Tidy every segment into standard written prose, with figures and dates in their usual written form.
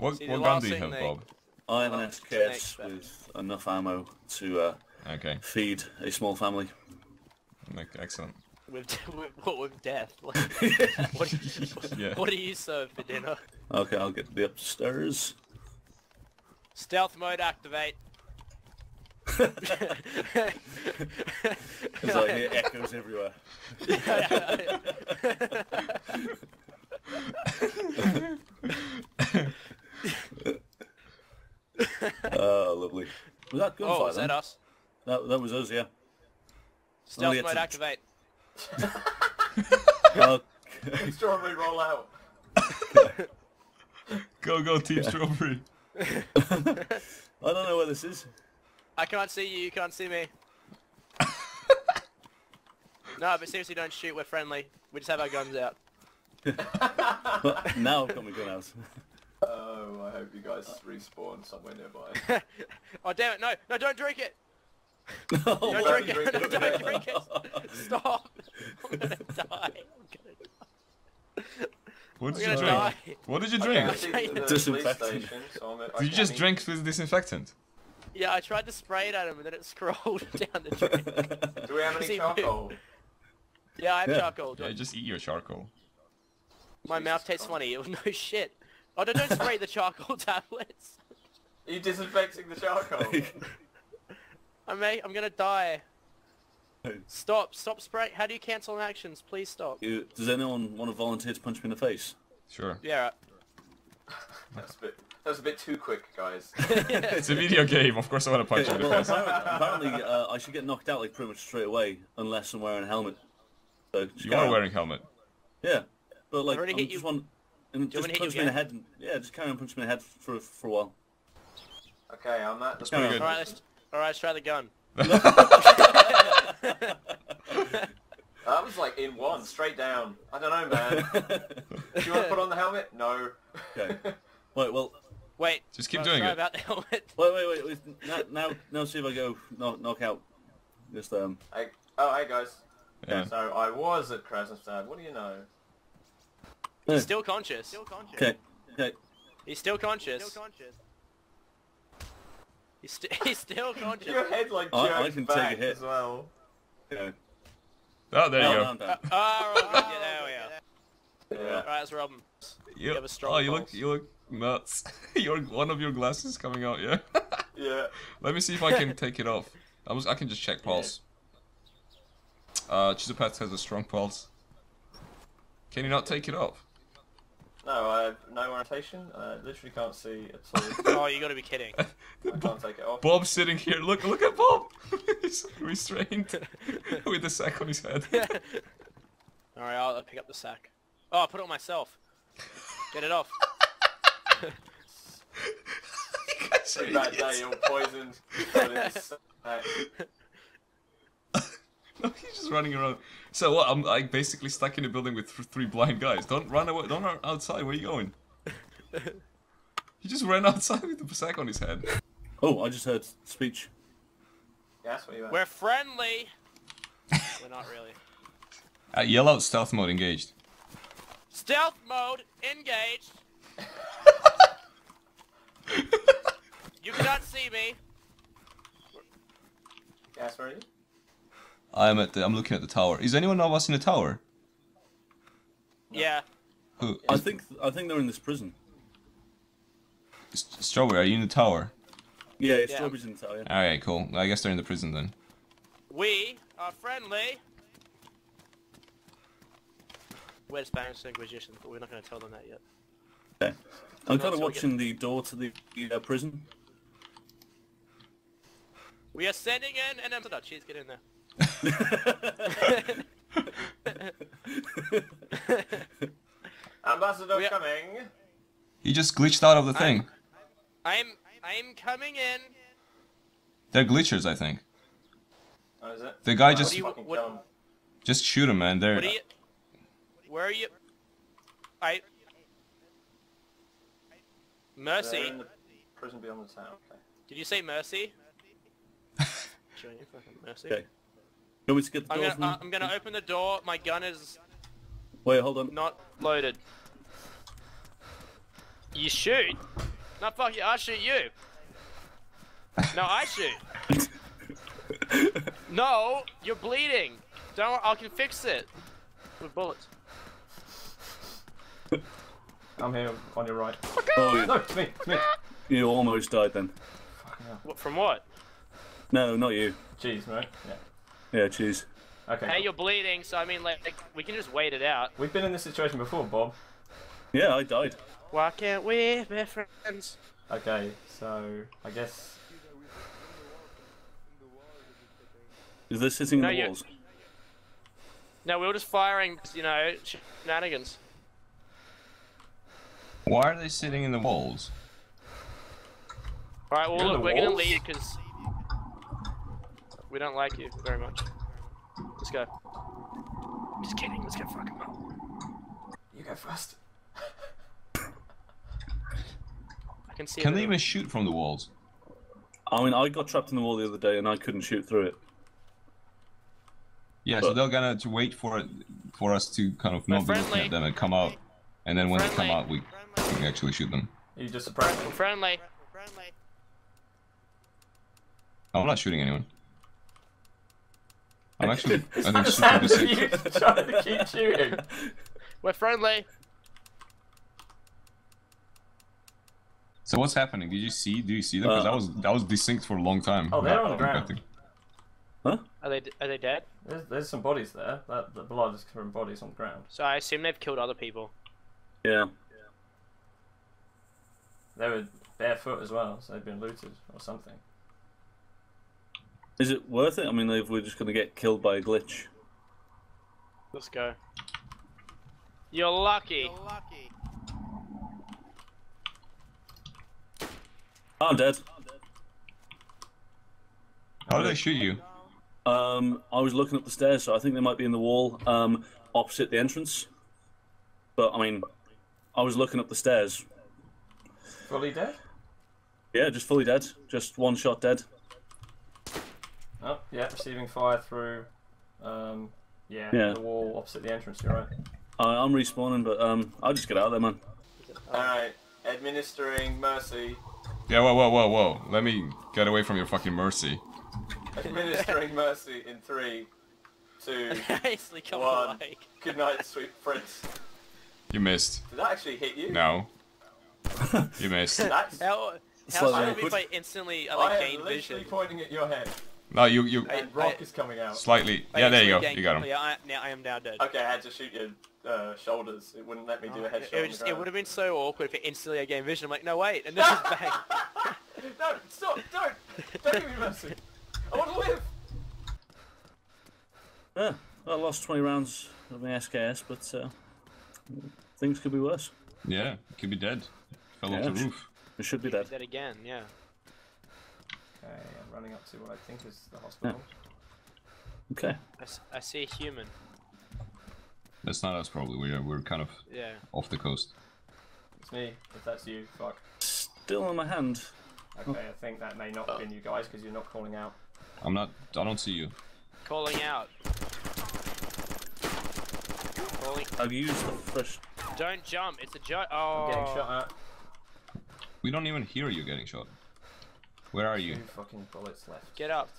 What gun do you have, Bob? I have an SKS with enough ammo to feed a small family. Excellent. With death? Like, what do you serve for dinner? Okay, I'll get the upstairs. Stealth mode activate. It's like it echoes everywhere. Oh, lovely. Was that good? Oh, was that us? That was us, yeah. Stealth mode activate. Strawberry roll out. Go team Strawberry. I don't know where this is. I can't see you can't see me. No, but seriously, don't shoot, we're friendly. We just have our guns out. Now I've got my gun out. Oh, I hope you guys respawn somewhere nearby. Oh damn it, no, don't drink it! No, don't drink it, don't drink it! Stop! I'm gonna die, What did you drink? What did you drink? Disinfectant. Did you just drink this disinfectant? Yeah, I tried to spray it at him and then it scrolled down the drink. Do we have any charcoal? Yeah, I have charcoal. Yeah, just eat your charcoal. My mouth tastes funny, it was no shit. Oh, don't spray the charcoal tablets. Are you disinfecting the charcoal? I'm gonna die. Stop spray. How do you cancel actions? Please stop. Does anyone want to volunteer to punch me in the face? Sure. Yeah. Right. That was a bit too quick, guys. It's a video game, of course I want to punch you in the face. Apparently, I should get knocked out like pretty much straight away, unless I'm wearing a helmet. So, you are wearing a helmet. Yeah, but like, I just want... Just punch me in the head. Yeah, just carry on punching me in the head for a while. Okay, I'm not... That's pretty good. Alright, let's try the gun. That was like in one, straight down. I don't know, man. Do you want to put on the helmet? No. Okay. Wait, well... Wait. Just keep doing it. About the helmet. Wait. Now see if I go knock out. Just, oh, hey, guys. Yeah. So, I was at Krasnostad. What do you know? He's still conscious. Okay. He's still conscious. He's still conscious. Your head like jerks back take a hit as well. Yeah. Oh, there you go. There we are. Alright, let's rob him. You have a strong you look nuts. One of your glasses coming out, yeah? Yeah. Let me see if I can take it off. I can just check pulse. Yeah. Chizupat has a strong pulse. Can you not take it off? No, I have no orientation. I literally can't see at all. Oh, you gotta be kidding. I can't take it off. Bob's sitting here. Look at Bob! He's restrained with the sack on his head. Alright, I'll pick up the sack. Oh, I put it on myself. Get it off. That day you're poisoned. No, he's just running around. So what? I'm like basically stuck in a building with three blind guys. Don't run away! Don't run outside. Where are you going? He just ran outside with the sack on his head. Oh, I just heard speech. Yeah, that's what you heard. We're friendly. We're not really. Yell out stealth mode engaged. Stealth mode engaged. You cannot see me. Gasper, are you? I'm looking at the tower. Is anyone of us in the tower? Yeah. Who? I think they're in this prison. Strawberry, are you in the tower? Yeah, Strawberry's in the tower. Yeah. Alright, cool. I guess they're in the prison then. We are friendly. We're Spanish Inquisition, but we're not going to tell them that yet. Okay. I'm kind of watching the door to the prison. We are sending in an ambulance. Cheers, get in there. Ambassador coming. He just glitched out of the thing. I'm coming in. They're glitchers, I think. Oh, is it? The guy just shoot him, man. They're... Where are you? Mercy. They're in the prison beyond the town. Okay. Did you say mercy? Mercy. Okay. I'm gonna open the door, my gun is... Wait, hold on. Not loaded. You shoot? No, fuck you, I shoot you. No, I shoot. No, you're bleeding. Don't, I can fix it. With bullets. I'm here on your right. Oh, yeah. No, it's me, it's me. You almost died then. What, from what? No, not you. Cheese, right? Yeah. Yeah, cheese. Okay. Hey, you're bleeding, so I mean, like, we can just wait it out. We've been in this situation before, Bob. Yeah, I died. Why can't we be friends? Okay, so I guess. Is this hitting the walls? No, we were just firing, you know, shenanigans. Why are they sitting in the walls? Alright, well, look, we're gonna leave because we don't like you very much. Let's go. I'm just kidding, let's go fucking up. You go first. I can see. Can they even shoot from the walls? I mean, I got trapped in the wall the other day and I couldn't shoot through it. Yeah, but so they're gonna to wait for us to kind of not be looking at them and come out. And then when they come out, we can actually shoot them. You just surprised them. Friendly. Oh, I'm not shooting anyone. I'm actually. I'm trying to keep shooting. We're friendly. So what's happening? Did you see? Do you see them? Because I was desynced for a long time. Oh, they're on the ground. Huh? Are they dead? There's some bodies there. The blood is from bodies on the ground. So I assume they've killed other people. Yeah. They were barefoot as well, so they've been looted or something. Is it worth it? I mean, if we're just gonna get killed by a glitch. Let's go. You're lucky. You're lucky. I'm dead. How did they shoot you? I was looking up the stairs, so I think they might be in the wall opposite the entrance. But I mean, I was looking up the stairs. Fully dead? Yeah, just fully dead. Just one shot dead. Oh, yeah, receiving fire through, the wall opposite the entrance, you're right. I'm respawning, but I'll just get out of there, man. Alright, administering mercy. Yeah, whoa. Let me get away from your fucking mercy. Administering mercy in 3, 2, one. Good night, sweet prince. You missed. Did that actually hit you? No. You missed. That's... How should it be if I instantly gain vision? I am literally pointing at your head. No, you. And rock is coming out. Slightly. Yeah, there you go. You got him. Yeah, I am now dead. Okay, I had to shoot your shoulders. It wouldn't let me do a headshot. It would have been so awkward if instantly I gained vision. I'm like, no, wait, and this is bang. No, stop! Don't give me mercy. I want to live. Yeah, I lost 20 rounds of my SKS, but things could be worse. Yeah, could be dead. Fell off the roof. It should be dead. Dead again. Yeah. Okay, I'm running up to what I think is the hospital. Yeah. Okay. I see a human. That's not us, probably. We're kind of off the coast. It's me. If that's you, fuck. Still on my hand. Okay, I think that may not have been you guys because you're not calling out. I'm not. I don't see you. Calling out. Calling. I've used the fresh. Don't jump. It's a joke. Oh. I'm getting shot at. We don't even hear you getting shot. Where are you? 2 fucking bullets left. Get up.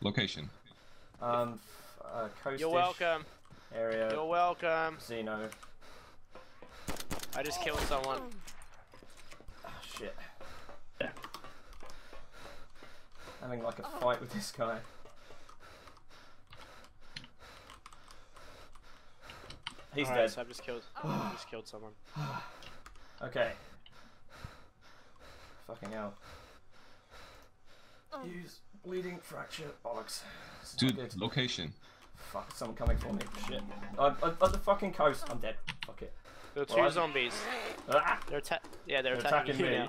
Location. Coast. You're welcome. Area. You're welcome. Zeno. I just killed someone. Oh shit. Yeah. Having like a fight with this guy. He's dead. So I've just killed. I've just killed someone. Okay. Fucking hell. Use bleeding fracture bollocks. Dude, location. Fuck, someone coming for me. Shit. At the fucking coast. I'm dead. Fuck it. There are 2 zombies. They're attacking me. Now.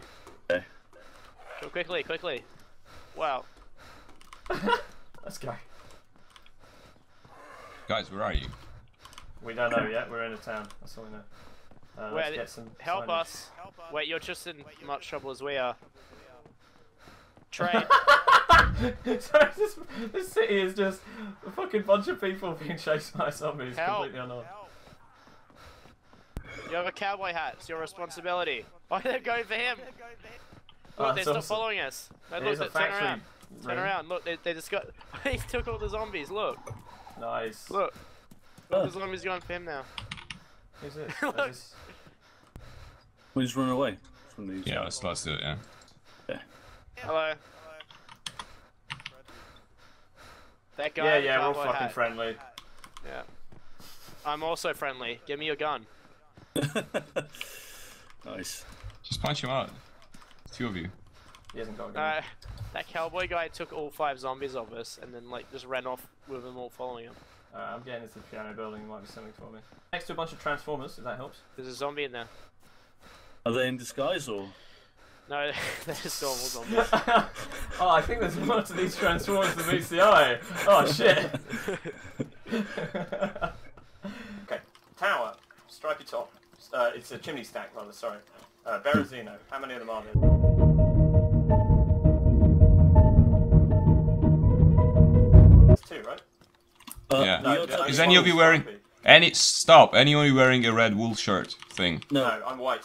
Okay. Go quickly. Wow. Let's go. Guys, where are you? We don't know yet. We're in a town. That's all we know. Let's get some help us. Wait, you're just in much trouble as we are. Trade. So this city is just a fucking bunch of people being chased by zombies completely unarmed. You have a cowboy hat. It's your responsibility. Why are they going for him? Look, they're still following us. No, look, turn around. Turn around. Look, they just got... He took all the zombies. Look. Nice. Look. Look, the zombies going for him now. Who's this? Look. We just run away from these. Yeah, let's do it, yeah. Yeah. Hello. That guy. Yeah, yeah, we're all fucking friendly. Yeah. I'm also friendly. Give me your gun. Nice. Just punch him out. Two of you. He hasn't got a gun. That cowboy guy took all 5 zombies of us and then like just ran off with them all following him. I'm getting into the piano building. It might be something for me. Next to a bunch of Transformers, if that helps. There's a zombie in there. Are they in disguise or? No, they're just normal zombies. Oh, I think there's a lot of these Transformers in VCI. Oh shit. Okay, tower. Stripey top. It's a chimney stack, rather. Sorry. Berezino. How many of them are there? Yeah. No, is any of you wearing anyone wearing a red wool shirt thing? No, no, I'm white.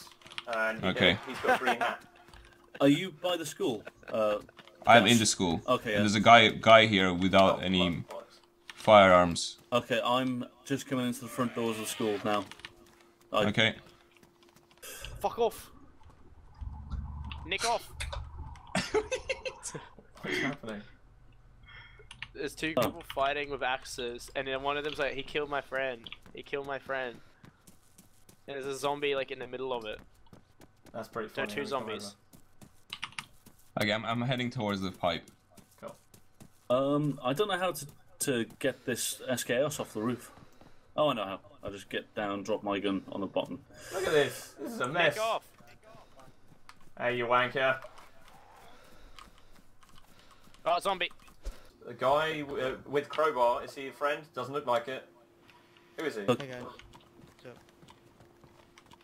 And okay. He's got a green hat. Are you by the school? I'm in the school. Okay. Yeah. And there's a guy here without any firearms. Okay, I'm just coming into the front doors of school now. Okay. Fuck off. Nick off. What's happening? There's 2 people fighting with axes, and then one of them's like, he killed my friend. He killed my friend. And there's a zombie like in the middle of it. That's pretty funny. There are 2 zombies. Okay, I'm heading towards the pipe. Cool. I don't know how to get this SKS off the roof. Oh, I know how. I'll just get down, drop my gun on the bottom. Look at this. This is a mess. Take off. Hey, you wanker. Oh, zombie. The guy with crowbar, is he a friend? Doesn't look like it. Who is he? Okay. So,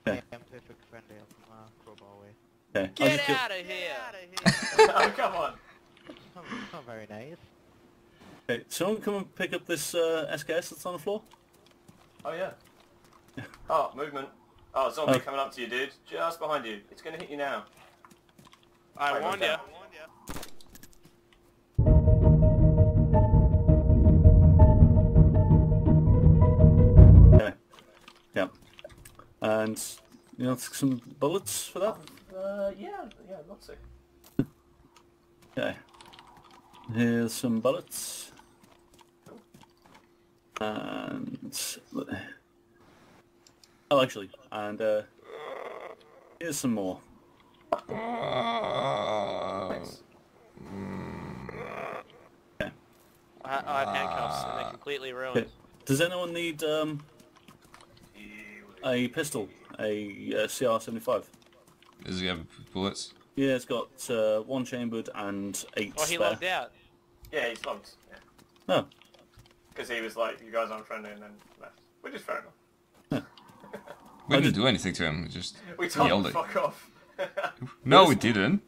yeah, I'm perfect friendly from crowbar away. Okay. Get out of here! Oh, come on! It's not very nice. Okay, someone come and pick up this SKS that's on the floor? Oh, yeah. Oh, movement. Oh, zombie coming up to you, dude. Just behind you. It's gonna hit you now. I warned you. And you know, some bullets for that? Yeah, not sick. Okay. Here's some bullets. Cool. And... Oh, actually. And here's some more. Thanks. Okay. I have handcuffs and they're completely ruined. Okay. Does anyone need... a pistol, a CR-75. Does he have bullets? Yeah, it's got 1 chambered and 8 spare. Oh, he logged out. Yeah, he's logged. Yeah. No. Because he was like, you guys aren't friendly, and then left. Which is fair enough. Yeah. We didn't do anything to him, we just yelled it. We told him fuck off. No, we didn't.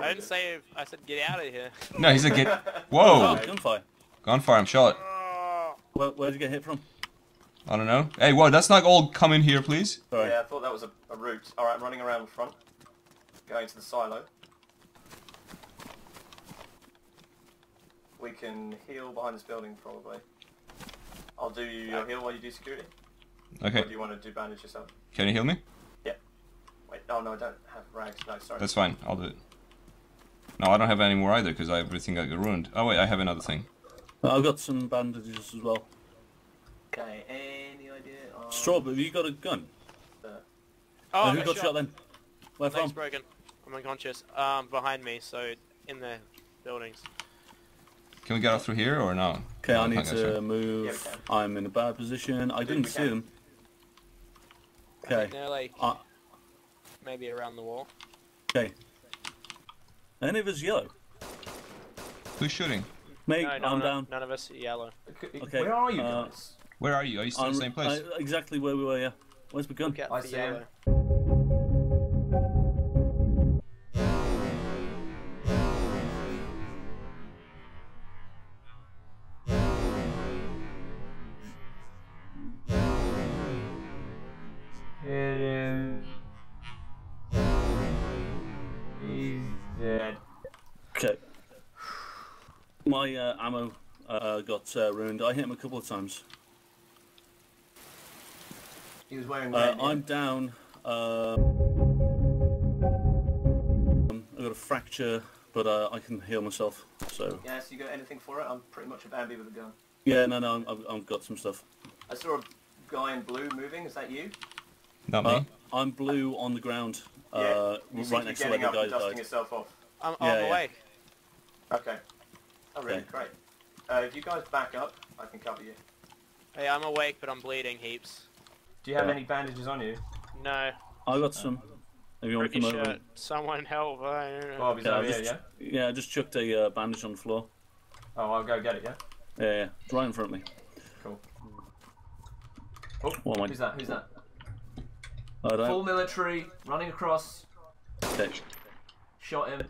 I didn't say, I said get out of here. No, he said get... Whoa! Oh, gunfire. Gunfire, I'm shot. Where did you get hit from? I don't know. Hey, whoa, that's not all come in here, please. Sorry. Yeah, I thought that was a route. Alright, running around front. Going to the silo. We can heal behind this building, probably. I'll do your heal while you do security. Okay. Or do you want to do bandage yourself? Can you heal me? Yeah. Wait, oh no, I don't have rags. No, sorry. That's fine, I'll do it. No, I don't have any more either, because everything got ruined. Oh wait, I have another thing. I've got some bandages as well. Okay, any idea on... Straub, have you got a gun? Oh, no, who got shot then? Where from? Broken. I'm unconscious. Behind me, so in the buildings. Can we get out through here or no? Okay, I need to move. Yeah, I'm in a bad position. I didn't see them. Okay. They're like... maybe around the wall. Okay. Any of us yellow? Who's shooting? Me, no, I'm down. None of us are yellow. Okay. Where are you guys? Where are you? Are you still in the same place? Exactly where we were, yeah. Where's the gun? I see him. Yeah. Okay. My ammo got ruined. I hit him a couple of times. He was wearing red. I'm down. I've got a fracture, but I can heal myself. So. Yeah, so you got anything for it? I'm pretty much a Bambi with a gun. Yeah, no, I've got some stuff. I saw a guy in blue moving. Is that you? Not me. I'm blue on the ground, yeah. Right next to where the guy died. Dusting yourself off. I'm on the way. Okay. Oh, really? Okay. Great. If you guys back up, I can cover you. Hey, I'm awake, but I'm bleeding heaps. Do you have any bandages on you? No. I got some. Maybe you want to come over? Someone help! I don't know. Bobby's over here, yeah? Yeah, I just chucked a bandage on the floor. Oh, I'll go get it, yeah? Yeah, right in front of me. Cool. Oh, who's that? Who's that? Full military, running across. Okay. Shot him.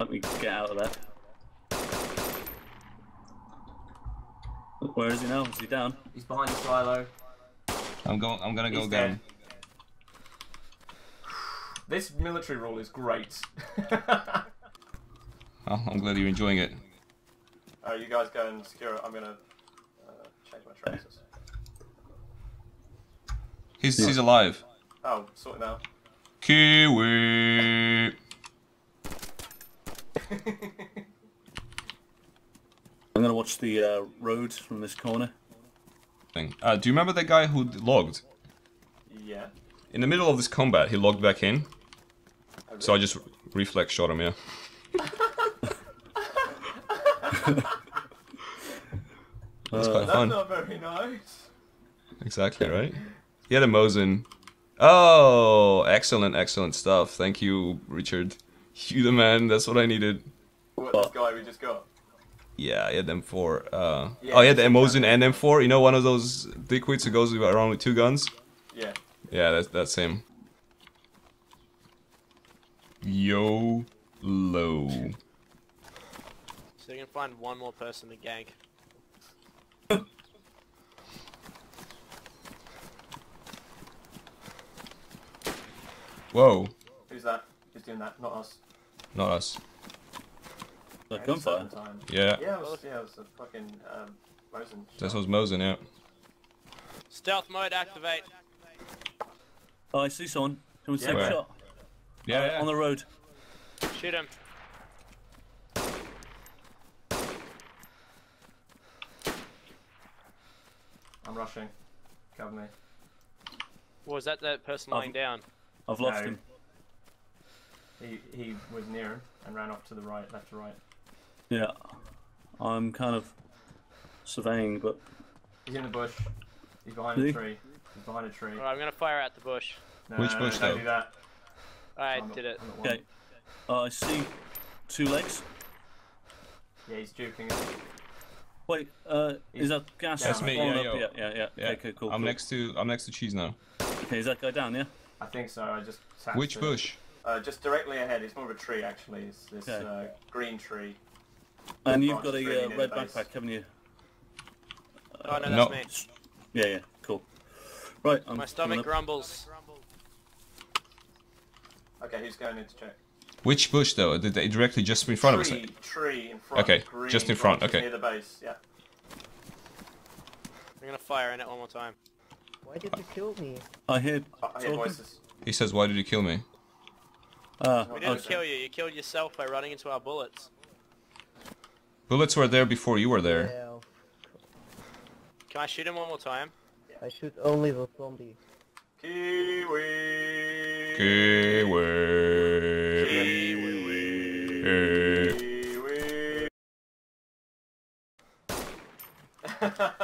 Let me get out of there. Where is he now? Is he down? He's behind the silo. I'm gonna go get him. This military rule is great. Well, I'm glad you're enjoying it. You guys go and secure it. I'm gonna change my traces. He's alive. Oh, sort it out. Kiwi. I'm gonna watch the road from this corner. Thing. Do you remember that guy who logged? Yeah. In the middle of this combat, he logged back in. Oh, really? So I just reflex shot him. Yeah. That's quite fun. That's not very nice. Exactly right. He had a Mosin. Oh, excellent, excellent stuff. Thank you, Richard. You the man. That's what I needed. What, this guy we just got? Yeah, he had M4. Yeah, oh, he had the Mosin and M4. You know, one of those dickwits who goes around with two guns. Yeah. Yeah, that's him. YOLO. So you can find one more person to gank. Whoa. Who's that? Who's doing that? Not us. Not us. The gunfire? Yeah. Yeah, it was a fucking Mosin. That was Mosin, yeah. Stealth mode activate. Oh, I see someone. Someone's taking a shot. Yeah, yeah. On the road. Shoot him. I'm rushing. Cover me. Well, is that person lying down? I've lost him. He was near him and ran off to the right, left to right. Yeah. I'm kind of surveying, but... He's in the bush. He's behind a tree. He's behind a tree. Alright, I'm gonna fire at the bush. No, which bush, though? Don't do that. I did it. Okay. I see two legs. Yeah, he's juking it. Wait, is that gas? That's me, yeah. Okay, cool. I'm next to cheese now. Okay, is that guy down, yeah? I think so, I just tapped. Which bush? Just directly ahead, it's more of a tree actually, it's this green tree. And you've got a red backpack, haven't you? Oh no, that's me. Yeah, cool. Right, my stomach grumbles. Okay, who's going in to check? Which bush though? Did they directly just in front of us? Tree in front. Okay, green, just in front, okay. Near the base, yeah. I'm gonna fire in it one more time. Why did you kill me? I hear voices. He says, why did you kill me? We didn't kill you. You killed yourself by running into our bullets. Bullets were there before you were there. Yeah. Can I shoot him one more time? I shoot only the zombie. Kiwi! Kiwi! Kiwi! Kiwi! Kiwi.